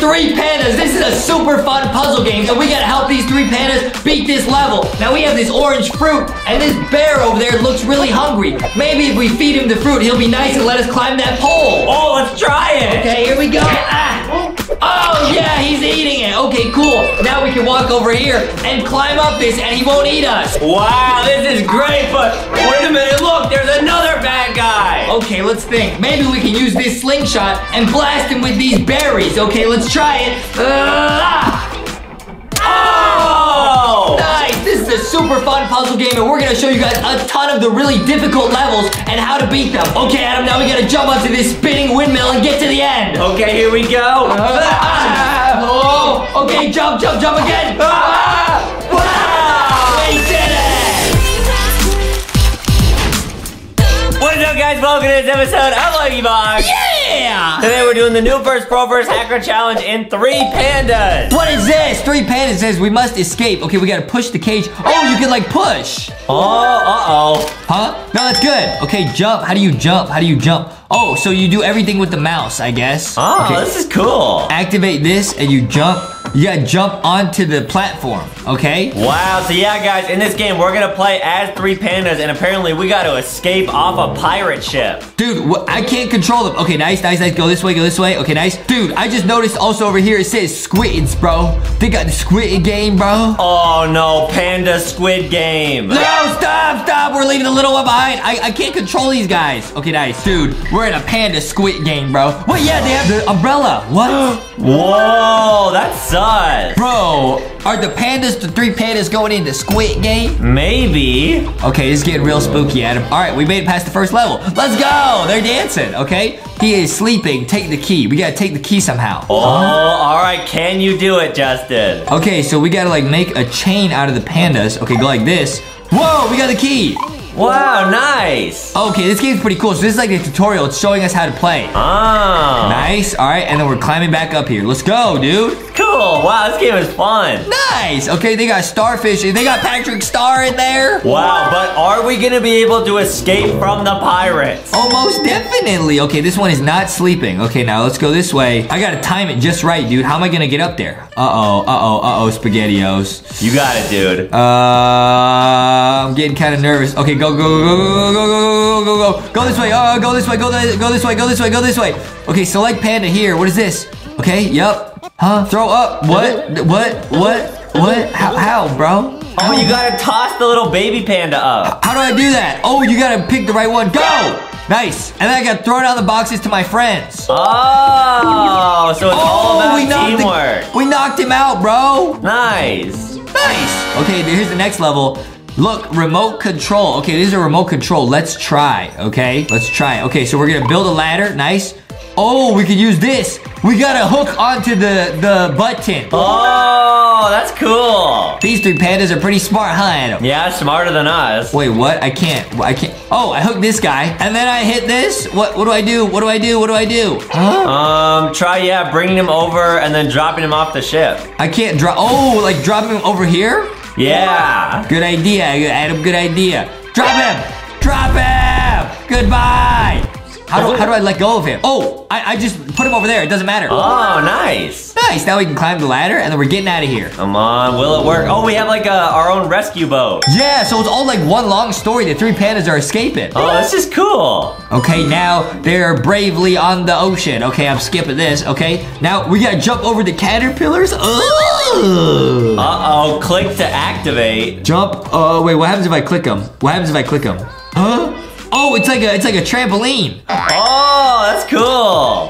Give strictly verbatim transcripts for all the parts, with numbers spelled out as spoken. three pandas. This is a super fun puzzle game, and we gotta help these three pandas beat this level. Now we have this orange fruit, and this bear over there looks really hungry. Maybe if we feed him the fruit, he'll be nice and let us climb that pole. Oh, let's try it. Okay, here we go. Ah. Oh, yeah, he's eating it. Okay, cool. Now we can walk over here and climb up this, and he won't eat us. Wow, this is great, but wait a minute. Look, there's another bad guy. Okay, let's think. Maybe we can use this slingshot and blast him with these berries. Okay, let's try it. Uh, oh! Nice. This is a super fun puzzle game, and we're going to show you guys a ton of the really difficult levels and how to beat them. Okay, Adam, now we got to jump onto this spinning windmill and get to the end. Okay, here we go. Uh, ah, oh, okay, jump, jump, jump again. Ah, wow! We did it! What's up, guys? Welcome to this episode of LankyBox. Yeah! Today we're doing the new First Pro First Hacker Challenge in three Pandas. What is this? Three Pandas says we must escape. Okay, we gotta push the cage. Oh, you can like push. Oh, uh-oh. Huh? No, that's good. Okay, jump. How do you jump? How do you jump? Oh, so you do everything with the mouse, I guess. Oh, okay. This is cool. Activate this and you jump. You gotta jump onto the platform, okay? Wow, so yeah, guys, in this game, we're gonna play as three pandas, and apparently we gotta escape off a pirate ship. Dude, I can't control them. Okay, nice, nice, nice. Go this way, go this way. Okay, nice. Dude, I just noticed also over here, it says squids, bro. They got the squid game, bro. Oh, no, panda squid game. No, stop, stop. We're leaving the little one behind. I, I can't control these guys. Okay, nice. Dude, we're in a panda squid game, bro. Wait, yeah, they have the umbrella. What? Whoa, that sucks. Bro, are the pandas, the three pandas going into Squid Game? Maybe. Okay, this is getting real spooky, Adam. All right, we made it past the first level. Let's go. They're dancing, okay? He is sleeping. Take the key. We got to take the key somehow. Oh, huh? All right. Can you do it, Justin? Okay, so we got to, like, make a chain out of the pandas. Okay, go like this. Whoa, we got the key. Wow, nice. Okay, this game's pretty cool. So this is like a tutorial. It's showing us how to play. Oh. Nice. All right, and then we're climbing back up here. Let's go, dude. Cool. Wow, this game is fun. Nice. Okay, they got starfish. They got Patrick Star in there. Wow, but are we going to be able to escape from the pirates? Oh, most definitely. Okay, this one is not sleeping. Okay, now let's go this way. I got to time it just right, dude. How am I going to get up there? Uh-oh, uh-oh, uh-oh, SpaghettiOs. You got it, dude. Uh, I'm getting kind of nervous. Okay, go. Go, go, go, go, go, go, go, go. Go this way. Oh, go this way. Go this, go this way. Go this way. Go this way. Okay, select panda here. What is this? Okay, yep. Huh? Throw up. What? What? What? What? How, how bro? How? Oh, you gotta toss the little baby panda up. How, how do I do that? Oh, you gotta pick the right one. Go! Nice. And then I got thrown out of the boxes to my friends. Oh, so it's oh, all about we teamwork. The, we knocked him out, bro. Nice. Nice. Okay, here's the next level. Look, remote control. Okay, this is a remote control. Let's try, okay? Let's try. Okay, so we're gonna build a ladder. Nice. Oh, we can use this. We gotta hook onto the, the button. Oh, that's cool. These three pandas are pretty smart, huh, Adam? Yeah, smarter than us. Wait, what? I can't. I can't. Oh, I hooked this guy, and then I hit this. What What do I do? What do I do? What do I do? Huh? Um, try, yeah, bringing him over and then dropping him off the ship. I can't drop. Oh, like dropping him over here? Yeah. Good idea, Adam. Good idea. Drop him. Drop him. Goodbye. How do, how do I let go of him? Oh, I, I just put him over there. It doesn't matter. Oh, nice. Nice. Now we can climb the ladder, and then we're getting out of here. Come on. Will it work? Oh, we have, like, a, our own rescue boat. Yeah, so it's all, like, one long story. The three pandas are escaping. Oh, this is cool. Okay, now they're bravely on the ocean. Okay, I'm skipping this. Okay, now we got to jump over the caterpillars. Oh. Uh-oh. Click to activate. Jump. Oh, uh, wait. What happens if I click them? What happens if I click them? Huh? Oh, it's like a it's like a trampoline. Oh, that's cool.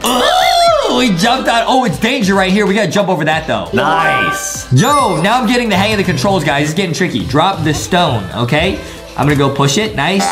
Oh, we jumped out. Oh, it's danger right here. We gotta jump over that though. Nice. Yo, now I'm getting the hang of the controls, guys. It's getting tricky. Drop the stone, okay? I'm gonna go push it. Nice.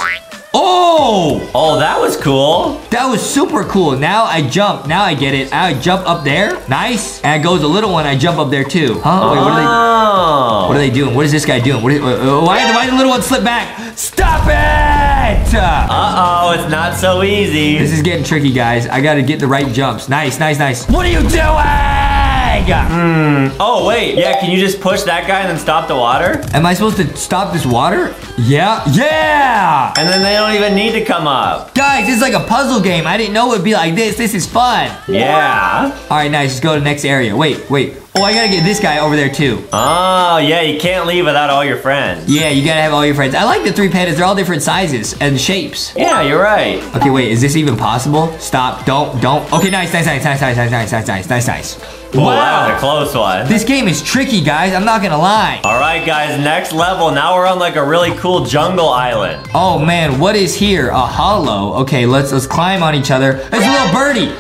Oh! Oh, that was cool. That was super cool. Now I jump. Now I get it. I jump up there. Nice. And it goes the little one. I jump up there too. Huh? Wait, what are they? What are they doing? What is this guy doing? What is, why, why did the little one slip back? Stop it! Uh-oh, it's not so easy. This is getting tricky, guys. I gotta get the right jumps. Nice, nice, nice. What are you doing? got. Mm. Oh, wait. Yeah, can you just push that guy and then stop the water? Am I supposed to stop this water? Yeah. Yeah! And then they don't even need to come up. Guys, this is like a puzzle game. I didn't know it would be like this. This is fun. Yeah. All right, nice. Let's go to the next area. Wait, wait. Oh, I gotta get this guy over there too. Oh, yeah, you can't leave without all your friends. Yeah, you gotta have all your friends. I like the three pandas. They're all different sizes and shapes. Yeah, you're right. Okay, wait, is this even possible? Stop, don't, don't. Okay, nice, nice, nice, nice, nice, nice, nice, nice, nice, nice, nice. Wow. Wow, that was a close one. This game is tricky, guys. I'm not gonna lie. All right, guys, next level. Now we're on like a really cool jungle island. Oh man, what is here? A hollow. Okay, let's let's climb on each other. There's a little birdie.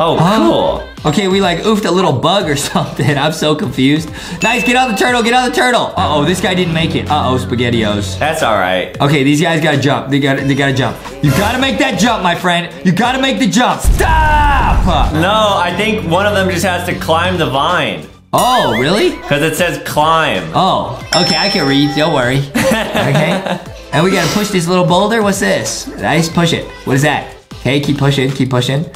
Oh, huh? Cool. Okay, we like oofed a little bug or something. I'm so confused. Nice, get on the turtle, get on the turtle. Uh-oh, this guy didn't make it. Uh-oh, SpaghettiOs. That's all right. Okay, these guys gotta jump. They gotta, they gotta jump. You gotta make that jump, my friend. You gotta make the jump. Stop! No, I think one of them just has to climb the vine. Oh, really? Because it says climb. Oh, okay, I can read, don't worry. Okay, and we gotta push this little boulder. What's this? Nice, push it. What is that? Okay, keep pushing, keep pushing.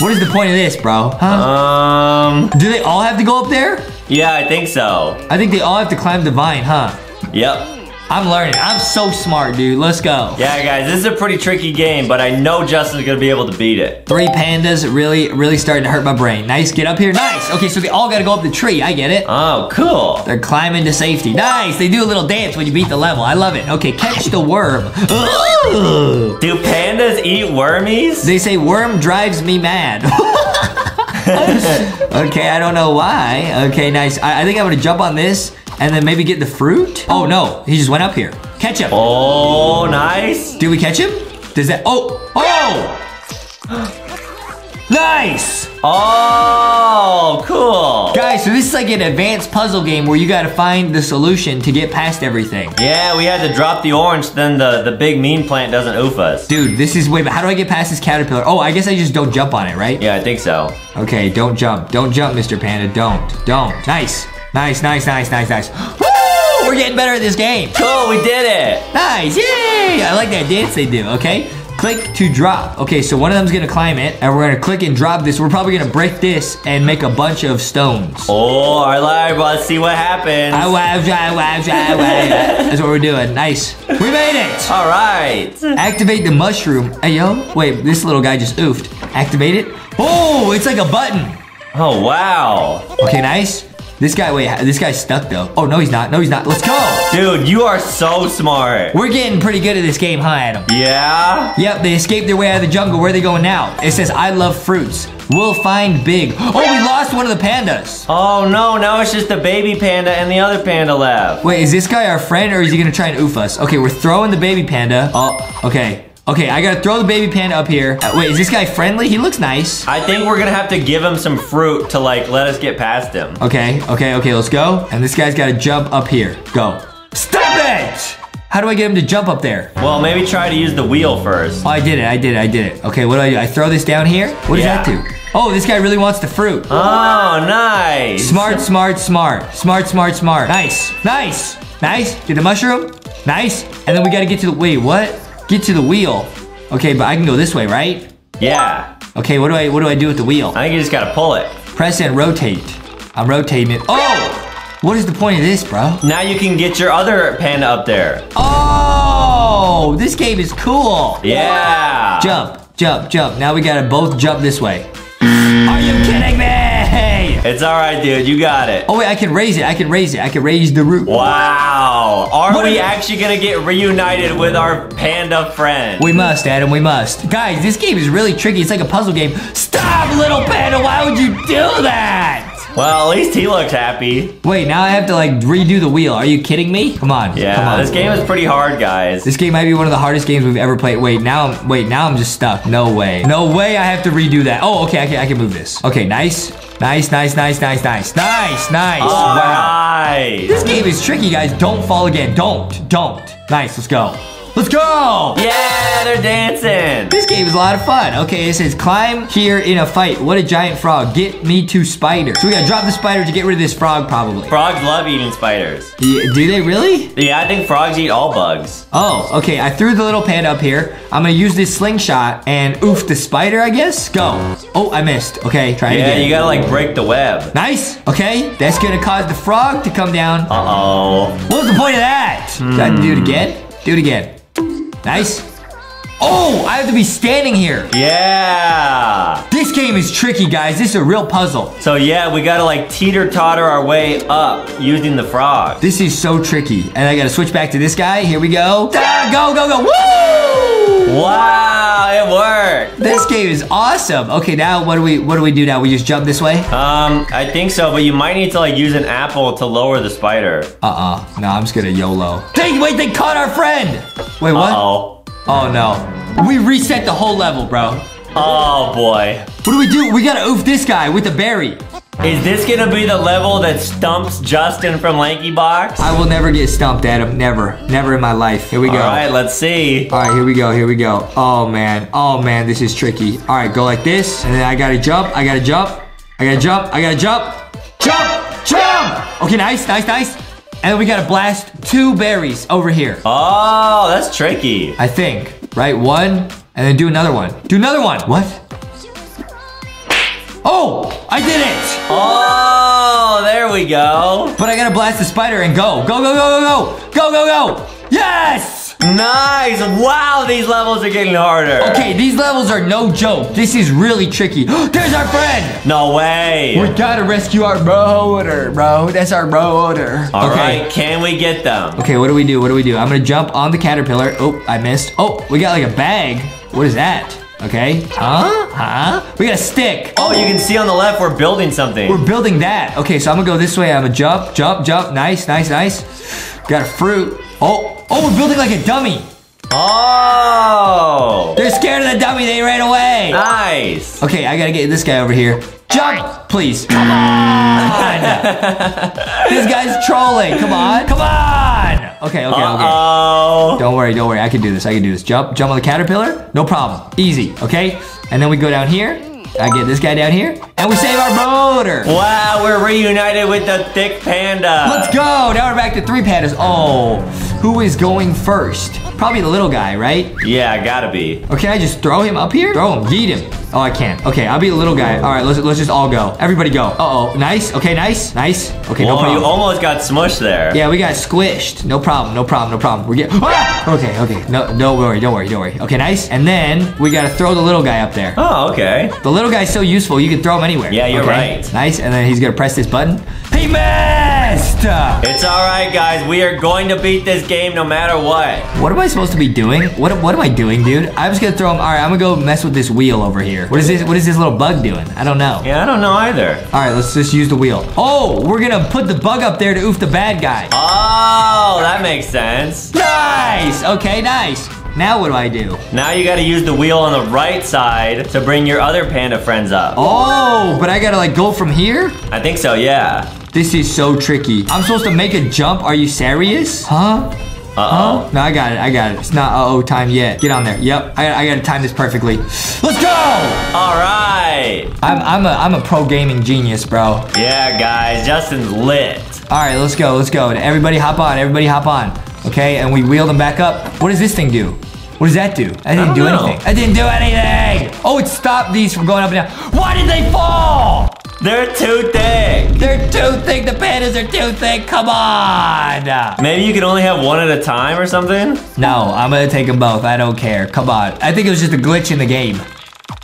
What is the point of this, bro? Huh? Um. Do they all have to go up there? Yeah, I think so. I think they all have to climb the vine, huh? Yep. I'm learning. I'm so smart, dude. Let's go. Yeah, guys, this is a pretty tricky game, but I know Justin's gonna be able to beat it. Three pandas really, really starting to hurt my brain. Nice, get up here. Nice. Okay, so they all gotta go up the tree. I get it. Oh, cool. They're climbing to safety. Nice. They do a little dance when you beat the level. I love it. Okay, catch the worm. Ooh. Do pandas eat wormies? They say worm drives me mad. Okay, I don't know why. Okay, nice. I, I think I'm gonna jump on this. And then maybe get the fruit? Oh no, he just went up here. Catch him. Oh, nice. Did we catch him? Does that, oh, oh! Nice! Oh, cool. Guys, so this is like an advanced puzzle game where you gotta find the solution to get past everything. Yeah, we had to drop the orange, then the, the big mean plant doesn't oof us. Dude, this is way, but how do I get past this caterpillar? Oh, I guess I just don't jump on it, right? Yeah, I think so. Okay, don't jump. Don't jump, Mister Panda, don't, don't. Nice. Nice, nice, nice, nice, nice. Woo! We're getting better at this game. Cool, we did it. Nice, yay! I like that dance they do, okay? Click to drop. Okay, so one of them's gonna climb it, and we're gonna click and drop this. We're probably gonna break this and make a bunch of stones. Oh, all right, well, let's see what happens. I wab, I wab, I wab. That's what we're doing, nice. We made it! All right. Activate the mushroom. Hey, yo, wait, this little guy just oofed. Activate it. Oh, it's like a button. Oh, wow. Okay, nice. This guy, wait, this guy's stuck though. Oh, no, he's not. No, he's not. Let's go. Dude, you are so smart. We're getting pretty good at this game, huh, Adam? Yeah? Yep, they escaped their way out of the jungle. Where are they going now? It says, I love fruits. We'll find big. Oh, we lost one of the pandas. Oh, no, now it's just the baby panda and the other panda left. Wait, is this guy our friend or is he gonna try and oof us? Okay, we're throwing the baby panda. Oh, okay. Okay, I gotta throw the baby panda up here. Uh, wait, is this guy friendly? He looks nice. I think we're gonna have to give him some fruit to like, let us get past him. Okay, okay, okay, let's go. And this guy's gotta jump up here. Go. Stop it! How do I get him to jump up there? Well, maybe try to use the wheel first. Oh, I did it, I did it, I did it. Okay, what do I do? I throw this down here? What does yeah. that do? Oh, this guy really wants the fruit. Oh, nice. Smart, smart, smart. Smart, smart, smart. Nice, nice, nice. Get the mushroom, nice. And then we gotta get to the, wait, what? Get to the wheel. Okay, but I can go this way, right? Yeah. Okay, what do I what do I do with the wheel? I think you just gotta pull it. Press and rotate. I'm rotating it. Oh! What is the point of this, bro? Now you can get your other panda up there. Oh! This game is cool. Yeah. Jump, jump, jump. Now we gotta both jump this way. Are you kidding me? It's all right, dude. You got it. Oh, wait, I can raise it. I can raise it. I can raise the root. Wow. Are what we actually going to get reunited with our panda friend? We must, Adam. We must. Guys, this game is really tricky. It's like a puzzle game. Stop, little panda. Why would you do that? Well, at least he looked happy. Wait, now I have to, like, redo the wheel. Are you kidding me? Come on. Yeah, come on. This game is pretty hard, guys. This game might be one of the hardest games we've ever played. Wait, now, wait, now I'm just stuck. No way. No way I have to redo that. Oh, okay, I can, I can move this. Okay, nice. Nice, nice, nice, nice, nice. Nice, nice. All wow. Right. This game is tricky, guys. Don't fall again. Don't, don't. Nice, let's go. Let's go! Yeah, they're dancing. This game is a lot of fun. Okay, it says climb here in a fight. What a giant frog. Get me to spider. So we gotta drop the spider to get rid of this frog probably. Frogs love eating spiders. Yeah, do they really? Yeah, I think frogs eat all bugs. Oh, okay. I threw the little panda up here. I'm gonna use this slingshot and oof the spider, I guess. Go. Oh, I missed. Okay, try it yeah, again. Yeah, you gotta like break the web. Nice. Okay, that's gonna cause the frog to come down. Uh-oh. What was the point of that? Hmm. Should I do it again? Do it again. Nice. Oh, I have to be standing here. Yeah. This game is tricky, guys. This is a real puzzle. So yeah, we gotta like teeter-totter our way up using the frog. This is so tricky. And I gotta switch back to this guy. Here we go. Ah, go, go, go. Woo! Wow, it worked. This game is awesome. Okay, now what do we what do we do now? We just jump this way? Um, I think so, but you might need to like use an apple to lower the spider. Uh-uh. No, I'm just gonna YOLO. They, wait, they caught our friend! Wait, what? Uh-oh. Oh no. We reset the whole level, bro. Oh boy. What do we do? We gotta oof this guy with a berry. Is this gonna be the level that stumps Justin from LankyBox? I will never get stumped, Adam. Never. Never in my life. Here we go. All right, let's see. All right, here we go, here we go. Oh man, oh man, this is tricky. All right, go like this, and then I gotta jump, I gotta jump, I gotta jump, I gotta jump. Jump, jump! Okay, nice, nice, nice. And then we gotta blast two berries over here. Oh, that's tricky. I think, right? One, and then do another one. Do another one. What? Oh, I did it. Oh, there we go. But I gotta blast the spider and go. Go, go, go, go, go. Go, go, go. Yes! Nice. Wow, these levels are getting harder. Okay, these levels are no joke. This is really tricky. There's our friend. No way. We gotta rescue our brother, bro. That's our brother. All okay. right, can we get them? Okay, what do we do? What do we do? I'm gonna jump on the caterpillar. Oh, I missed. Oh, we got like a bag. What is that? Okay. Huh? Huh? We got a stick. Oh, you can see on the left we're building something. We're building that. Okay, so I'm gonna go this way. I'm gonna jump, jump, jump. Nice, nice, nice. Got a fruit. Oh, oh, we're building like a dummy. Oh. They're scared of the dummy. They ran away. Nice. Okay, I gotta get this guy over here. Jump, please. Come on. This guy's trolling. Come on. Come on. Okay, okay, uh-oh. okay. Don't worry, don't worry. I can do this. I can do this. Jump, jump on the caterpillar. No problem. Easy, okay? And then we go down here. I get this guy down here. And we save our brother. Wow, we're reunited with the thick panda. Let's go. Now we're back to three pandas. Oh, who is going first? Probably the little guy, right? Yeah, gotta be. Okay, I just throw him up here? Throw him, yeet him. Oh, I can't. Okay, I'll be the little guy. All right, let's, let's just all go. Everybody go. Uh-oh, nice. Okay, nice, nice. Okay, whoa, no problem. You almost got smushed there. Yeah, we got squished. No problem, no problem, no problem. We're getting, ah! Okay, okay, no, don't worry, don't worry, don't worry. Okay, nice. And then we gotta throw the little guy up there. Oh, okay. The little guy's so useful, you can throw him anywhere. Yeah, you're okay. Right. Nice, and then he's gonna press this button. He missed! It's all right, guys. We are going to beat this game no matter what. What am I supposed to be doing? What What am I doing, dude? I'm just gonna throw him. All right, I'm gonna go mess with this wheel over here. What is this? What is this little bug doing? I don't know. Yeah, I don't know either. All right, let's just use the wheel. Oh, we're gonna put the bug up there to oof the bad guy. Oh, that makes sense. Nice. Okay, nice. Now what do I do? Now you gotta use the wheel on the right side to bring your other panda friends up. Oh, but I gotta like go from here? I think so, yeah. This is so tricky. I'm supposed to make a jump, are you serious? Huh? Uh-oh. Huh? No, I got it, I got it. It's not uh-oh time yet. Get on there, yep. I, I gotta time this perfectly. Let's go! All right. I'm, I'm, a, I'm a pro gaming genius, bro. Yeah, guys, Justin's lit. All right, let's go, let's go. Everybody hop on, everybody hop on. Okay, and we wheel them back up. What does this thing do? What does that do? I didn't I do know. anything. I didn't do anything. Oh, it stopped these from going up and down. Why did they fall? They're too thick. They're too thick. The pandas are too thick. Come on. Maybe you can only have one at a time or something? No, I'm going to take them both. I don't care. Come on. I think it was just a glitch in the game.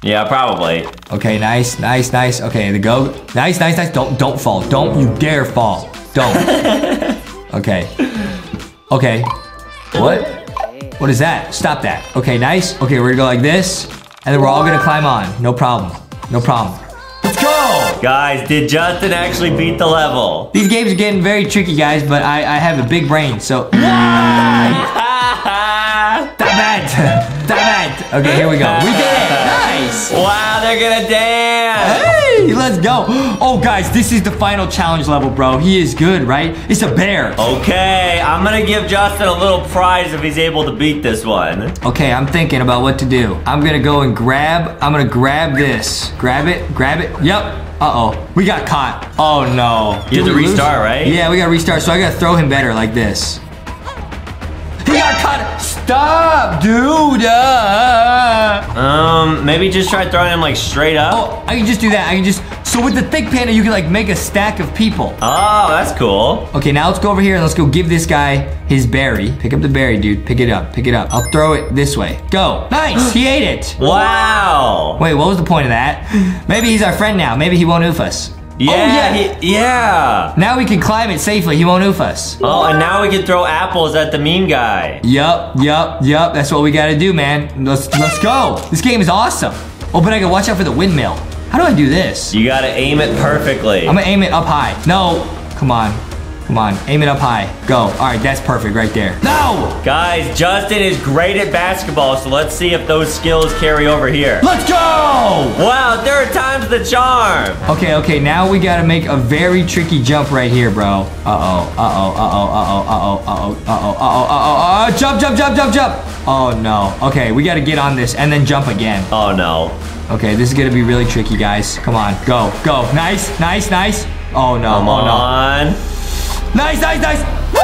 Yeah, probably. Okay, nice, nice, nice. Okay, the go. Nice, nice, nice. Don't, don't fall. Don't you dare fall. Don't. Okay. Okay. What? What is that? Stop that. Okay, nice. Okay, we're gonna go like this, and then we're all gonna climb on. No problem. No problem. Let's go! Guys, did Justin actually beat the level? These games are getting very tricky, guys, but I, I have a big brain, so... Stop it! Stop it! Okay, here we go. We did it! Nice! Wow, they're gonna dance! Hey! Easy, let's go. Oh guys, this is the final challenge level, bro. He is good, right? It's a bear. Okay, I'm gonna give Justin a little prize if he's able to beat this one. Okay, I'm thinking about what to do. I'm gonna go and grab, I'm gonna grab this. Grab it, grab it, yep. Uh-oh, we got caught. Oh no. You have to restart, right? Yeah, we gotta restart, so I gotta throw him better like this. He got caught! Stop, dude! Uh. Um, maybe just try throwing him like straight up. Oh, I can just do that. I can just. So with the thick panda, you can like make a stack of people. Oh, that's cool. Okay, now let's go over here and let's go give this guy his berry. Pick up the berry, dude. Pick it up. Pick it up. I'll throw it this way. Go. Nice. He ate it. Wow. Wait, what was the point of that? Maybe he's our friend now. Maybe he won't oof us. Yeah, oh, yeah. He, yeah. Now we can climb it safely. He won't oof us. Oh, and now we can throw apples at the mean guy. Yup, yup, yup. That's what we gotta do, man. Let's let's go. This game is awesome. Oh, but I gotta watch out for the windmill. How do I do this? You gotta aim it perfectly. I'm gonna aim it up high. No, come on. Come on, aim it up high. Go. All right, that's perfect right there. No! Guys, Justin is great at basketball, so let's see if those skills carry over here. Let's go! Wow, third time's the charm. Okay, okay, now we gotta make a very tricky jump right here, bro. Uh-oh, uh-oh, uh-oh, uh-oh, uh-oh, uh-oh, uh-oh, uh-oh, uh-oh, uh-oh. Jump, jump, jump, jump, jump. Oh, no. Okay, we gotta get on this and then jump again. Oh, no. Okay, this is gonna be really tricky, guys. Come on, go, go. Nice, nice, nice. Oh, no, Come oh, no. on. Nice, nice, nice. Woo!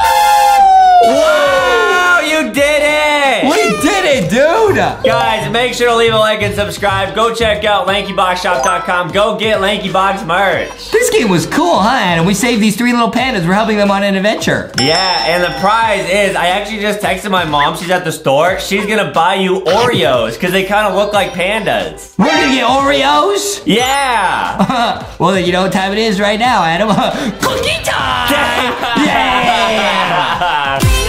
Wow, you did it. We did it, dude. Guys, make sure to leave a like and subscribe. Go check out lanky box shop dot com. Go get LankyBox merch. This game was cool, huh? And we saved these three little pandas. We're helping them on an adventure. Yeah, and the prize is, I actually just texted my mom. She's at the store. She's going to buy you Oreos because they kind of look like pandas. We're going to get Oreos? Yeah. Well, you know what time it is right now, Adam. Cookie time. Yeah!